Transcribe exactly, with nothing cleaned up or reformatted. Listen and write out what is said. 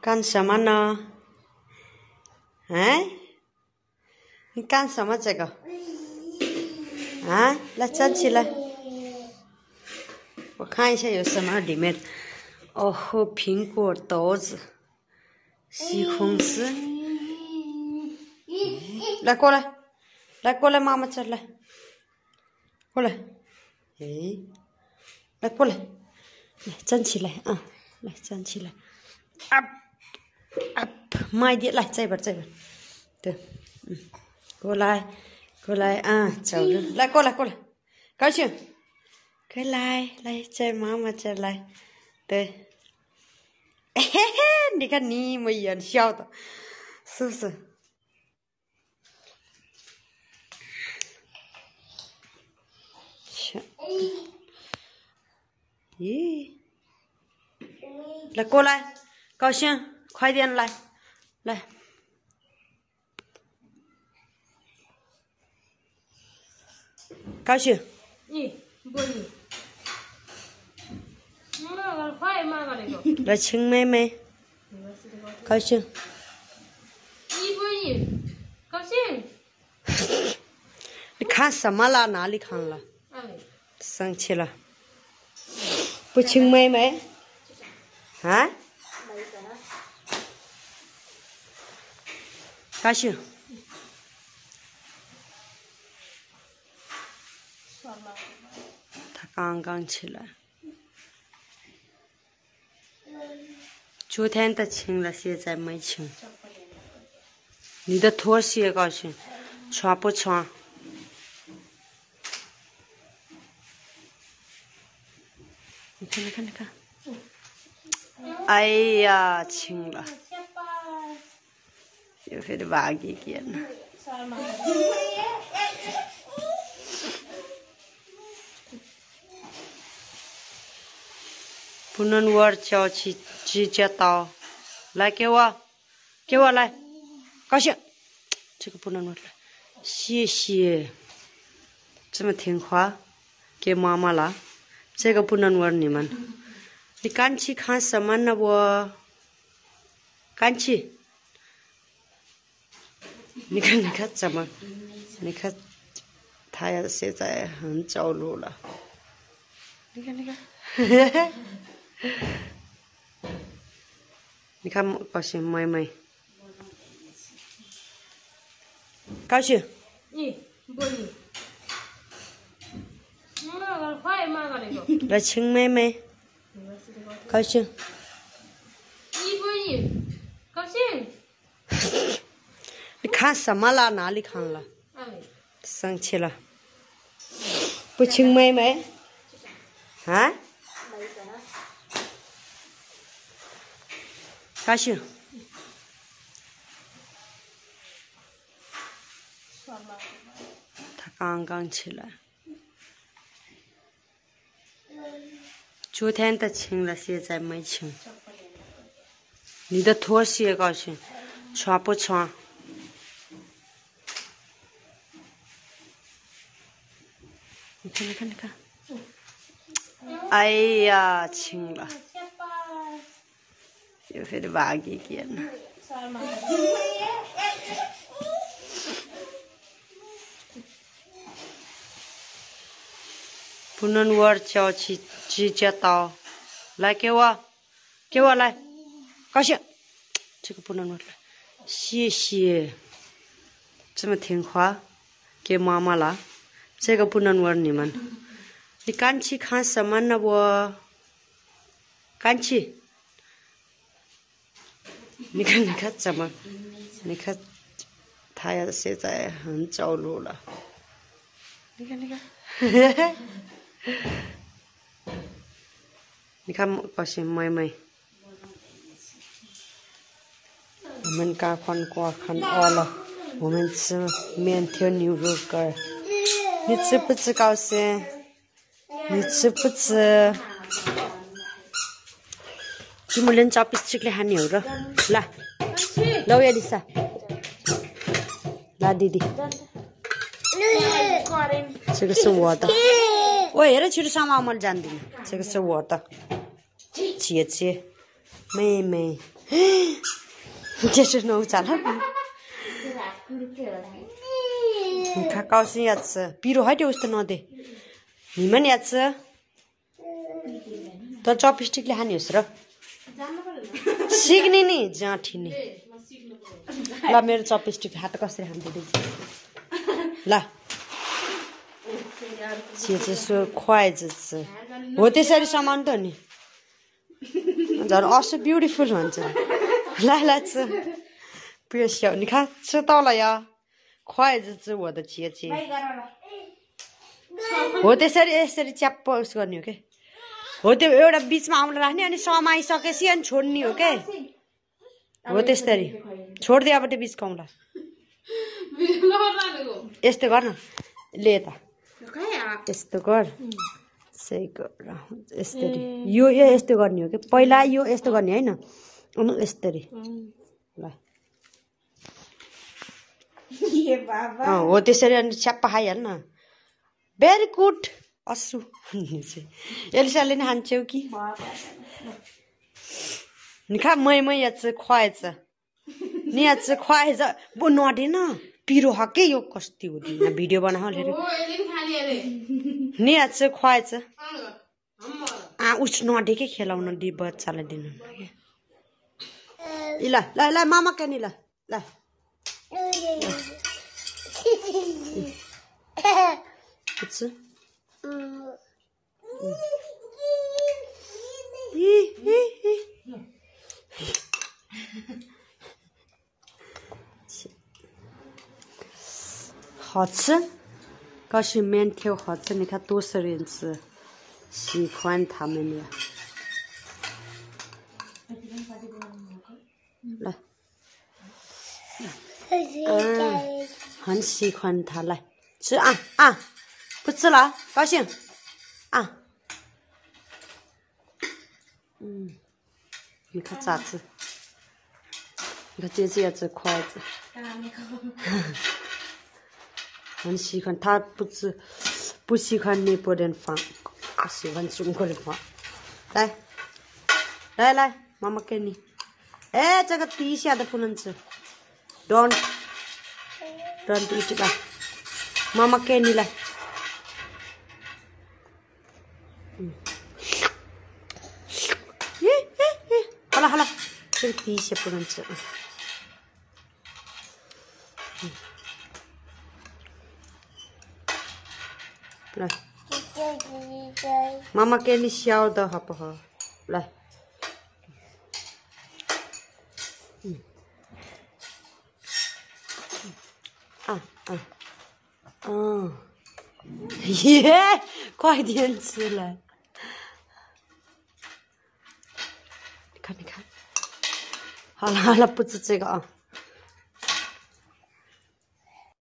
干什么呢？哎，你干什么这个？啊，来站起来，我看一下有什么里面。哦吼，苹果、豆子、西红柿。来过来，来过来，妈妈这来，过来，哎，来过来，来站起来啊，来站起来。 up up 慢一点，来这边这边，对，嗯，过来过来啊，走着，来过来过来，高兴，过来来这妈妈这来，对，嘿嘿嘿，你看你们也笑的，是不是？笑，咦，来过来。 高兴，快点来，来，高兴。咦，不行。来亲妹妹。高兴。高兴。你看什么了？哪里看了？生气了。不亲妹妹。啊？ 高兴。他刚刚起来。昨天他亲了，现在没亲。你的拖鞋高兴，穿不穿？你看，你看，你看。 哎呀，亲了，又非得挖给给呢。不能玩脚去指甲刀，来给我，给我来，高兴。这个不能玩了，谢谢，这么听话，给妈妈了。这个不能玩你们。 你干去看什么呢？我干去，你看，你看怎么？你看，他也现在很走路了。你看，你看，你看高兴妹妹，高兴。来亲妹妹。 高兴，高兴，你看什么了？哪里看了？生气了，不亲妹妹，啊？高兴，他刚刚起来。 昨天他亲了，现在没亲。你的拖鞋高兴，穿不穿？你看，你看，你看。哎呀，亲了，又非得挖给给呢。不能玩脚去指甲刀，来给我，给我来，高兴，这个不能玩了，谢谢，这么听话，给妈妈了，这个不能玩你们，你干去看什么呢？我干去，你看你看怎么，你看，他也现在很走路了，你看你看，嘿嘿。 你看，高兴妹妹，我们刚看过看饿了，我们吃面条牛肉干，你吃不吃？高兴，你吃不吃？你们能找不吃点牛肉？来，来我的噻，来弟弟，这个是我的。 我也是去了上妈妈家的，这个是我的姐姐、妹妹。这弄咋了？你看高兴呀子，比如还丢死弄的，你们呀子，到招聘室里还牛死了。सीखने नहीं जाती नहीं ला मेरे चॉपस्टिक हाथ का सिर हम दे दीजिए ला चीज़ से ख्वाई चीज़ वो तो सारे सामान तो नहीं जान ऑस ब्यूटीफुल हैं जान ला ला चीज़别笑你看吃到了呀筷子是我的姐姐我的事儿是吃饱是个女的वो तो ये वाला बीच मामला रहने अन्य सामाई साकेशियन छोड़नी हो क्या? वो तो इस तरह छोड़ दिया बटे बीच कामला। इस तो कर ना लेता। इस तो कर सही कर रहा हूँ इस तरह यो ये इस तो करनी हो क्या? पहला यो इस तो करनी है ना उन्हें इस तरह ला। ये बाबा हाँ वो तो इस तरह अन्य चप्पा है यार ना very good असु ऐसा लेने हांचे की你看妹妹也吃筷子，你也吃筷子，不拿的呢，比如还给有搞丢的，那 video 把那好来的，你也吃筷子，啊，我吃拿的给吃了，我拿的不吃了的呢，来来来，妈妈给你了，来。不吃。嗯，嘿嘿嘿，好吃，告诉面条好吃，你看多少人吃，喜欢他们呀。来，嗯，很喜欢他，来吃啊啊！不吃了，高兴啊！嗯，你看咋子？你看姐姐也吃筷子，很喜欢。他不吃，不喜欢那波人饭，喜欢中国人饭。来，来来，妈妈给你。哎，这个低下的不能吃 ，don't don't eat 来，妈妈给你来。好了好了，这个第一些不能吃。嗯，来，妈妈给你削的好不好？来，嗯，啊啊，嗯，耶，快点吃了。你看，你看，好了好了，不吃这个啊。